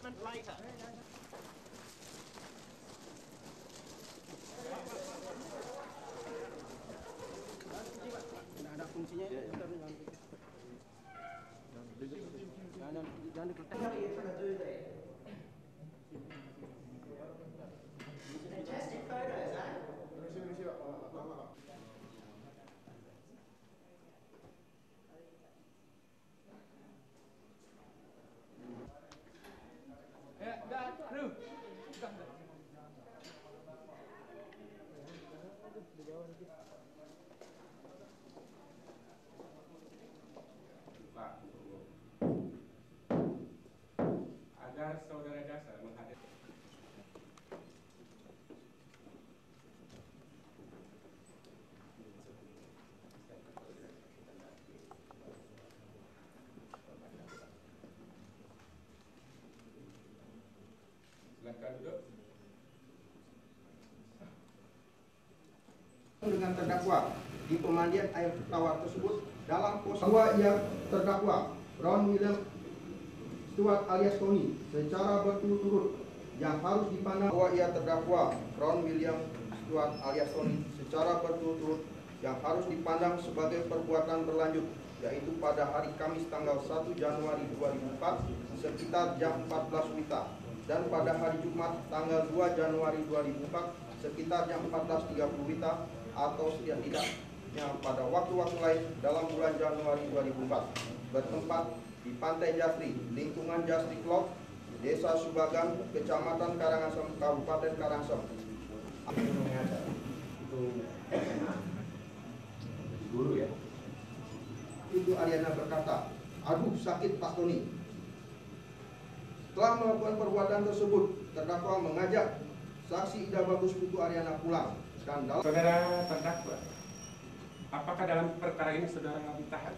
development later. Ada fungsinya ya. Fantastic photos, eh? Ya, dah, aduh. Agar saudara Jasri menghadirkan. Silakan duduk. Dengan terdakwa di pemandian air tawar tersebut dalam posisi yang terdakwa Brown William Stuart alias Tony secara berturut-turut yang harus dipandang bahwa ia terdakwa Brown William Stuart alias Tony secara berturut-turut yang harus dipandang sebagai perbuatan berlanjut, yaitu pada hari Kamis tanggal 1 Januari 2004 sekitar jam 14 WITA dan pada hari Jumat tanggal 2 Januari 2004 sekitar jam 14.30 WITA atau setidaknya pada waktu-waktu lain dalam bulan Januari 2004 bertempat di Pantai Jasri, lingkungan Jasri Club, Desa Subagan, Kecamatan Karangasem, Kabupaten Karangasem. Guru ya. Putu Ariana berkata, "Aduh sakit Pak Tony." Setelah melakukan perbuatan tersebut, terdakwa mengajak saksi Ida Bagus Putu Ariana pulang. Skandal. Saudara terdakwa, apakah dalam perkara ini saudara ditahan?